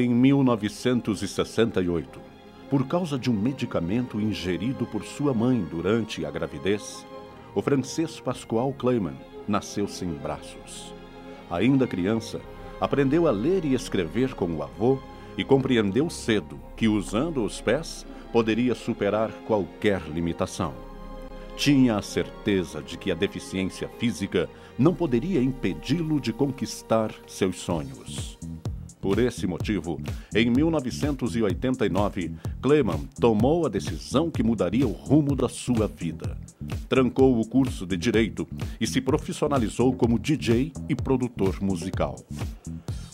em 1968. Por causa de um medicamento ingerido por sua mãe durante a gravidez, o francês Pascal Kleiman nasceu sem braços. Ainda criança, aprendeu a ler e escrever com o avô e compreendeu cedo que, usando os pés, poderia superar qualquer limitação. Tinha a certeza de que a deficiência física não poderia impedi-lo de conquistar seus sonhos. Por esse motivo, em 1989, Kleiman tomou a decisão que mudaria o rumo da sua vida. Trancou o curso de Direito e se profissionalizou como DJ e produtor musical.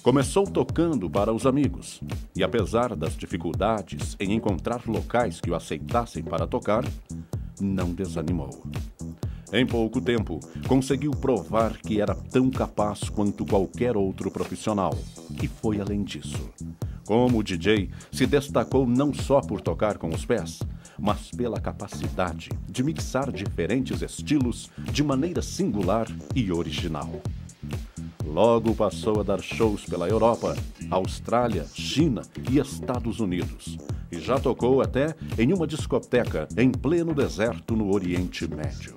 Começou tocando para os amigos e, apesar das dificuldades em encontrar locais que o aceitassem para tocar, não desanimou. Em pouco tempo, conseguiu provar que era tão capaz quanto qualquer outro profissional, e foi além disso. Como DJ, se destacou não só por tocar com os pés, mas pela capacidade de mixar diferentes estilos de maneira singular e original. Logo passou a dar shows pela Europa, Austrália, China e Estados Unidos, e já tocou até em uma discoteca em pleno deserto no Oriente Médio.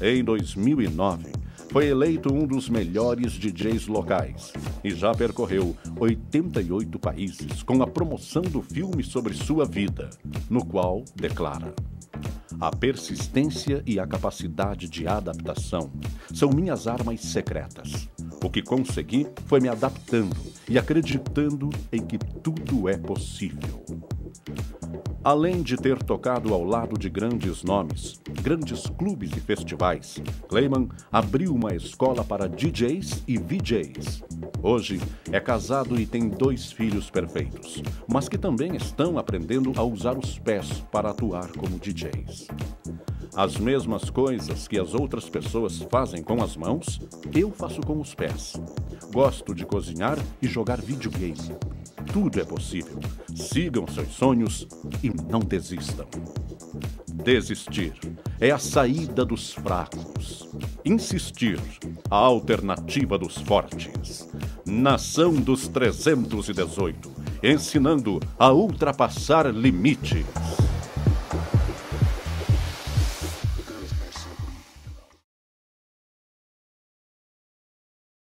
Em 2009, foi eleito um dos melhores DJs locais e já percorreu 88 países com a promoção do filme sobre sua vida, no qual declara: "A persistência e a capacidade de adaptação são minhas armas secretas. O que consegui foi me adaptando e acreditando em que tudo é possível." Além de ter tocado ao lado de grandes nomes, grandes clubes e festivais, Kleiman abriu uma escola para DJs e VJs. Hoje é casado e tem 2 filhos perfeitos, mas que também estão aprendendo a usar os pés para atuar como DJs. As mesmas coisas que as outras pessoas fazem com as mãos, eu faço com os pés. Gosto de cozinhar e jogar videogame. Tudo é possível. Sigam seus sonhos e não desistam. Desistir é a saída dos fracos. Insistir, a alternativa dos fortes. Nação dos 318, ensinando a ultrapassar limites.